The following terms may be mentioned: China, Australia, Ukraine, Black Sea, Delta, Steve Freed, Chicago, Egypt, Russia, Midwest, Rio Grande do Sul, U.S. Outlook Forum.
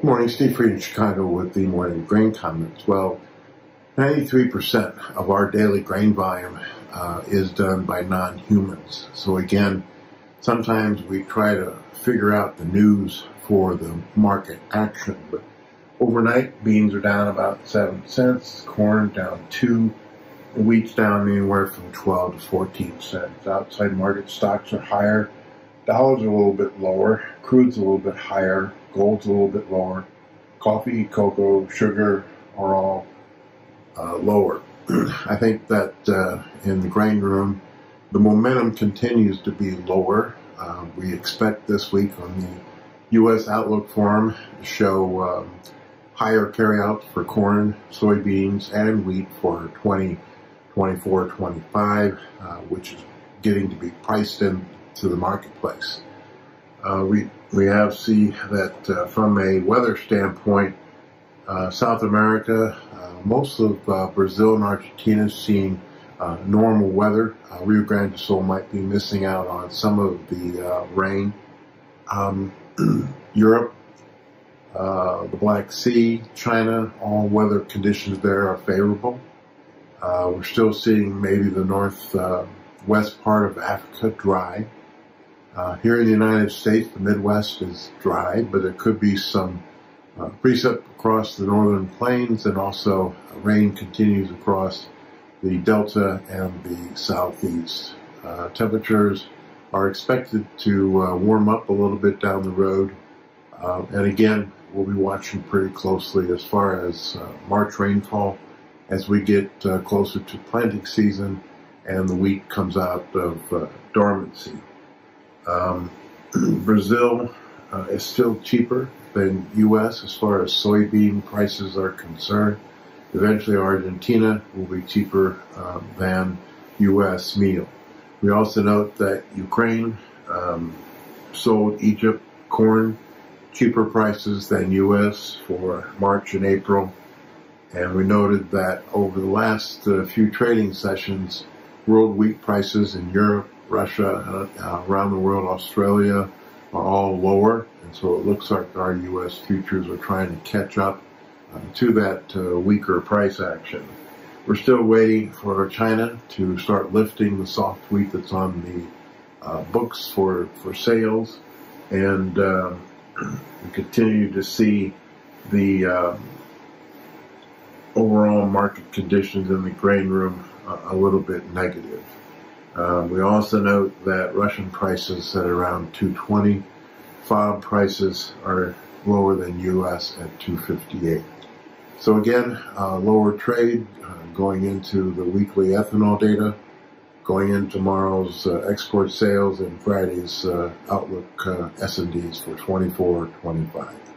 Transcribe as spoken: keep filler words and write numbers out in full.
Good morning, Steve Freed in Chicago with the morning grain comments. Well, ninety-three percent of our daily grain volume uh, is done by non-humans. So again, sometimes we try to figure out the news for the market action. But overnight, beans are down about seven cents, corn down two, and wheat's down anywhere from twelve to fourteen cents. Outside market stocks are higher. Dollar's a little bit lower, crude's a little bit higher, gold's a little bit lower, coffee, cocoa, sugar are all uh, lower. I think that uh, in the grain room, the momentum continues to be lower. Uh, we expect this week on the U S Outlook Forum to show um, higher carryouts for corn, soybeans, and wheat for twenty, twenty-four, twenty-five, uh, which is getting to be priced in to the marketplace. Uh, we, we have see that uh, from a weather standpoint, uh, South America, uh, most of uh, Brazil and Argentina is seeing uh, normal weather. Uh, Rio Grande do Sul might be missing out on some of the uh, rain. Um, Europe, uh, the Black Sea, China, all weather conditions there are favorable. Uh, we're still seeing maybe the north uh, west part of Africa dry. Uh, here in the United States, the Midwest is dry, but there could be some uh, precip across the northern plains, and also rain continues across the Delta and the Southeast. Uh, temperatures are expected to uh, warm up a little bit down the road, uh, and again, we'll be watching pretty closely as far as uh, March rainfall as we get uh, closer to planting season and the wheat comes out of uh, dormancy. Um, Brazil uh, is still cheaper than U S as far as soybean prices are concerned. Eventually Argentina will be cheaper uh, than U S meal. We also note that Ukraine um, sold Egypt corn cheaper prices than U S for March and April. And we noted that over the last uh, few trading sessions, world wheat prices in Europe, Russia, uh, around the world, Australia are all lower, and so it looks like our U S futures are trying to catch up uh, to that uh, weaker price action. We're still waiting for China to start lifting the soft wheat that's on the uh, books for, for sales, and uh, we continue to see the uh, overall market conditions in the grain room uh, a little bit negative. Uh, we also note that Russian prices at around two twenty, F O B prices are lower than U S at two fifty-eight. So again, uh, lower trade uh, going into the weekly ethanol data, going in tomorrow's uh, export sales, and Friday's uh, outlook uh, S and Ds for twenty-four twenty-five.